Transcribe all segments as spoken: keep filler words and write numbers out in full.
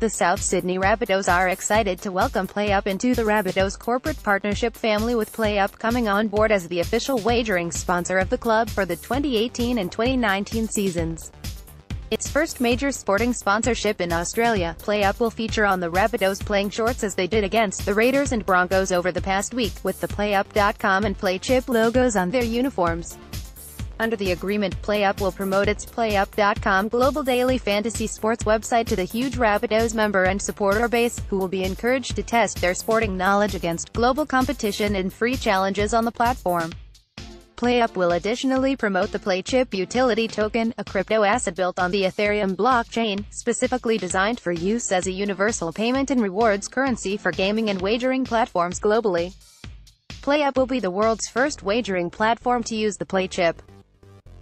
The South Sydney Rabbitohs are excited to welcome PlayUp into the Rabbitohs corporate partnership family, with PlayUp coming on board as the official wagering sponsor of the club for the twenty eighteen and twenty nineteen seasons. Its first major sporting sponsorship in Australia, PlayUp will feature on the Rabbitohs playing shorts as they did against the Raiders and Broncos over the past week, with the PlayUp dot com and PlayChip logos on their uniforms. Under the agreement, PlayUp will promote its PlayUp dot com global daily fantasy sports website to the huge Rabbitohs member and supporter base, who will be encouraged to test their sporting knowledge against global competition in free challenges on the platform. PlayUp will additionally promote the PlayChip utility token, a crypto asset built on the Ethereum blockchain, specifically designed for use as a universal payment and rewards currency for gaming and wagering platforms globally. PlayUp will be the world's first wagering platform to use the PlayChip.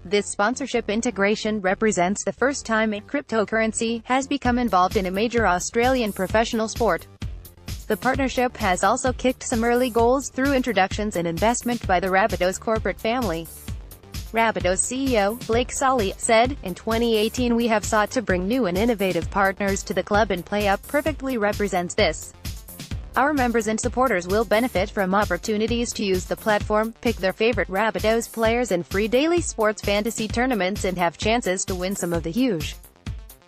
This sponsorship integration represents the first time a cryptocurrency has become involved in a major Australian professional sport. The partnership has also kicked some early goals through introductions and investment by the Rabbitohs corporate family. Rabbitohs C E O, Blake Solly, said, "In twenty eighteen we have sought to bring new and innovative partners to the club, and PlayUp perfectly represents this. Our members and supporters will benefit from opportunities to use the platform, pick their favorite Rabbitohs players in free daily sports fantasy tournaments, and have chances to win some of the huge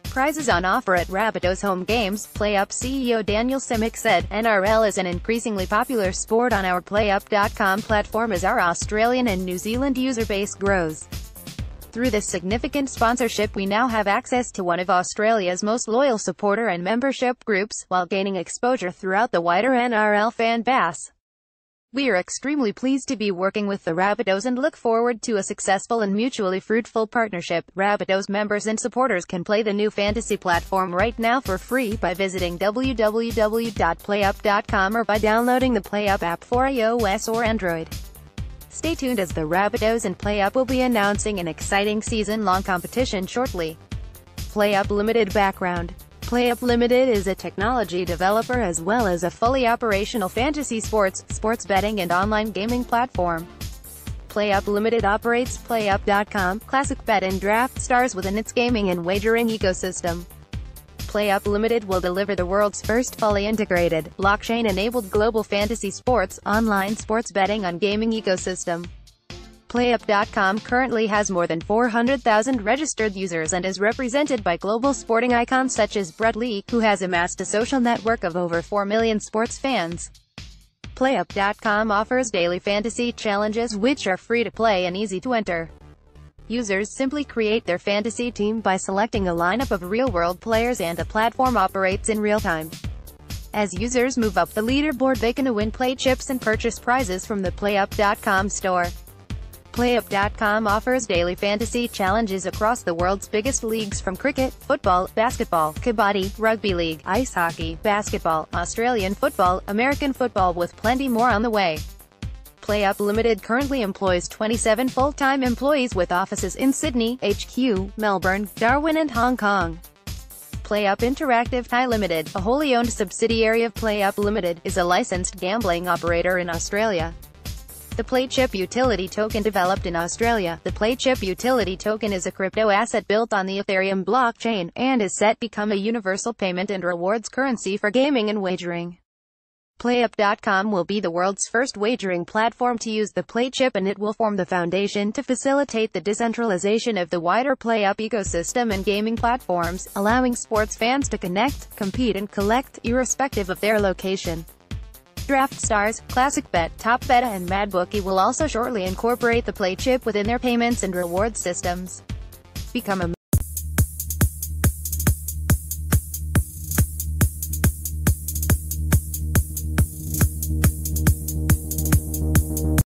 prizes on offer at Rabbitohs home games." PlayUp C E O Daniel Simic said, "N R L is an increasingly popular sport on our PlayUp dot com platform as our Australian and New Zealand user base grows. Through this significant sponsorship, we now have access to one of Australia's most loyal supporter and membership groups, while gaining exposure throughout the wider N R L fan base. We are extremely pleased to be working with the Rabbitohs and look forward to a successful and mutually fruitful partnership." Rabbitohs members and supporters can play the new fantasy platform right now for free by visiting w w w dot play up dot com or by downloading the PlayUp app for i O S or Android. Stay tuned, as the Rabbitohs and PlayUp will be announcing an exciting season-long competition shortly. PlayUp Limited background. PlayUp Limited is a technology developer as well as a fully operational fantasy sports, sports betting and online gaming platform. PlayUp Limited operates PlayUp dot com, ClassicBet and DraftStars within its gaming and wagering ecosystem. PlayUp Limited will deliver the world's first fully integrated, blockchain-enabled global fantasy sports, online sports betting on gaming ecosystem. PlayUp dot com currently has more than four hundred thousand registered users and is represented by global sporting icons such as Brett Lee, who has amassed a social network of over four million sports fans. PlayUp dot com offers daily fantasy challenges which are free to play and easy to enter. Users simply create their fantasy team by selecting a lineup of real-world players, and the platform operates in real time. As users move up the leaderboard, they can win play chips and purchase prizes from the PlayUp dot com store. PlayUp dot com offers daily fantasy challenges across the world's biggest leagues, from cricket, football, basketball, kabaddi, rugby league, ice hockey, basketball, Australian football, American football, with plenty more on the way. PlayUp Limited currently employs twenty-seven full-time employees with offices in Sydney, H Q, Melbourne, Darwin and Hong Kong. PlayUp Interactive Thai Limited, a wholly owned subsidiary of PlayUp Limited, is a licensed gambling operator in Australia. The PlayChip utility token developed in Australia. The PlayChip utility token is a crypto asset built on the Ethereum blockchain, and is set to become a universal payment and rewards currency for gaming and wagering. PlayUp dot com will be the world's first wagering platform to use the PlayChip, and it will form the foundation to facilitate the decentralization of the wider PlayUp ecosystem and gaming platforms, allowing sports fans to connect, compete and collect, irrespective of their location. DraftStars, ClassicBet, TopBet and MadBookie will also shortly incorporate the PlayChip within their payments and reward systems. Become a